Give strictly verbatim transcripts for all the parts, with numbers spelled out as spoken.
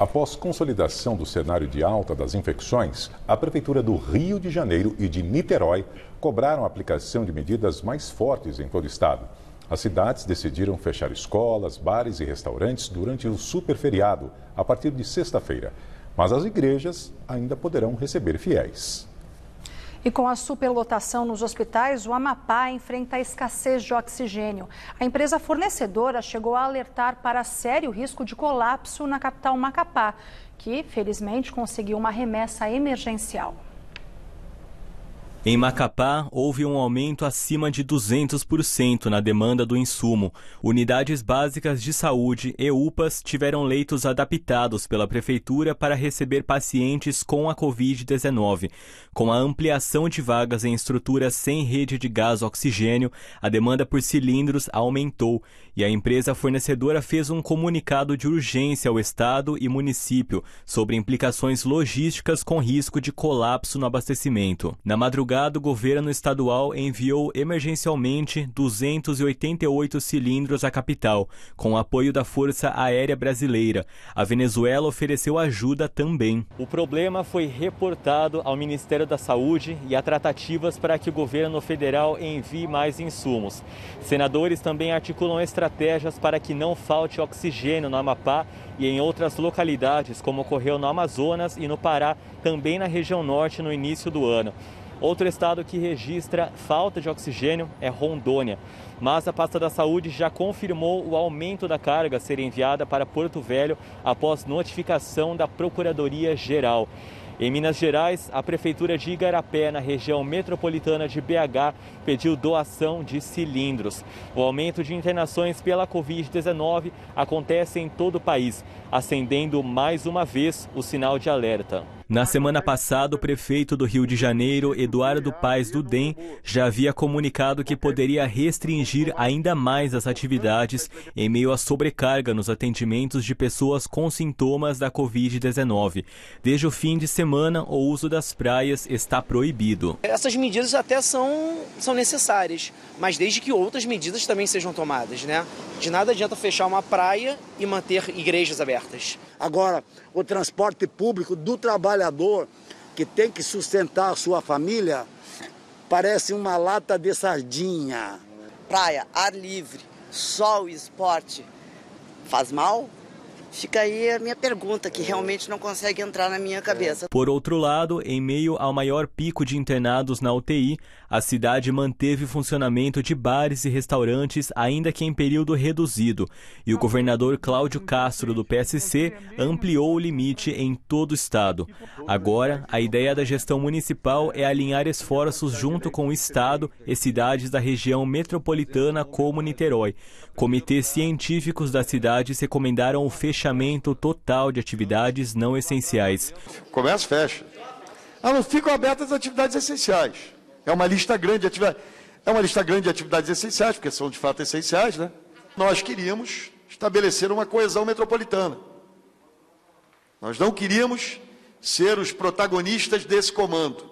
Após consolidação do cenário de alta das infecções, a Prefeitura do Rio de Janeiro e de Niterói cobraram a aplicação de medidas mais fortes em todo o estado. As cidades decidiram fechar escolas, bares e restaurantes durante o superferiado, a partir de sexta-feira. Mas as igrejas ainda poderão receber fiéis. E com a superlotação nos hospitais, o Amapá enfrenta a escassez de oxigênio. A empresa fornecedora chegou a alertar para sério risco de colapso na capital Macapá, que, felizmente, conseguiu uma remessa emergencial. Em Macapá, houve um aumento acima de duzentos por cento na demanda do insumo. Unidades básicas de saúde e U P As tiveram leitos adaptados pela Prefeitura para receber pacientes com a Covid dezenove. Com a ampliação de vagas em estruturas sem rede de gás oxigênio, a demanda por cilindros aumentou e a empresa fornecedora fez um comunicado de urgência ao Estado e município sobre implicações logísticas com risco de colapso no abastecimento. Na madrugada, o governo estadual enviou emergencialmente duzentos e oitenta e oito cilindros à capital, com o apoio da Força Aérea Brasileira. A Venezuela ofereceu ajuda também. O problema foi reportado ao Ministério da Saúde e há tratativas para que o governo federal envie mais insumos. Senadores também articulam estratégias para que não falte oxigênio no Amapá e em outras localidades, como ocorreu no Amazonas e no Pará, também na região norte no início do ano. Outro estado que registra falta de oxigênio é Rondônia, mas a pasta da saúde já confirmou o aumento da carga a ser enviada para Porto Velho após notificação da Procuradoria-Geral. Em Minas Gerais, a Prefeitura de Igarapé, na região metropolitana de B H, pediu doação de cilindros. O aumento de internações pela Covid dezenove acontece em todo o país, acendendo mais uma vez o sinal de alerta. Na semana passada, o prefeito do Rio de Janeiro, Eduardo Paes, do D E M, já havia comunicado que poderia restringir ainda mais as atividades em meio à sobrecarga nos atendimentos de pessoas com sintomas da Covid dezenove. Desde o fim de semana, o uso das praias está proibido. Essas medidas até são, são necessárias, mas desde que outras medidas também sejam tomadas, né? De nada adianta fechar uma praia e manter igrejas abertas. Agora, o transporte público do trabalhador que tem que sustentar a sua família parece uma lata de sardinha. Praia, ar livre, sol e esporte faz mal? Fica aí a minha pergunta, que realmente não consegue entrar na minha cabeça. Por outro lado, em meio ao maior pico de internados na U T I, a cidade manteve o funcionamento de bares e restaurantes, ainda que em período reduzido. E o governador Cláudio Castro, do P S C, ampliou o limite em todo o estado. Agora, a ideia da gestão municipal é alinhar esforços junto com o estado e cidades da região metropolitana como Niterói. Comitês científicos das cidades recomendaram o fechamento Fechamento total de atividades não essenciais. O comércio fecha. Ah, não ficam abertas as atividades essenciais. É uma lista grande de atividades. É uma lista grande de atividades essenciais, porque são de fato essenciais, né? Nós queríamos estabelecer uma coesão metropolitana. Nós não queríamos ser os protagonistas desse comando.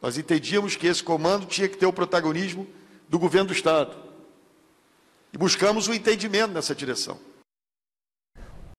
Nós entendíamos que esse comando tinha que ter o protagonismo do governo do estado. E buscamos o entendimento nessa direção.